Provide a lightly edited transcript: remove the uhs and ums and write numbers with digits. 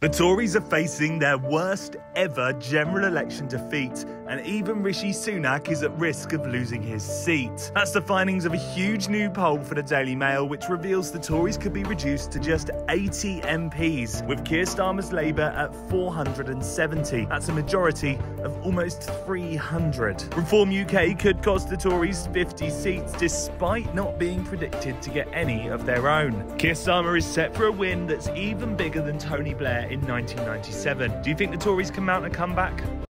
The Tories are facing their worst ever general election defeat, and even Rishi Sunak is at risk of losing his seat. That's the findings of a huge new poll for the Daily Mail, which reveals the Tories could be reduced to just 80 MPs, with Keir Starmer's Labour at 470. That's a majority of almost 300. Reform UK could cost the Tories 50 seats, despite not being predicted to get any of their own. Keir Starmer is set for a win that's even bigger than Tony Blair in 1997. Do you think the Tories can mount a comeback?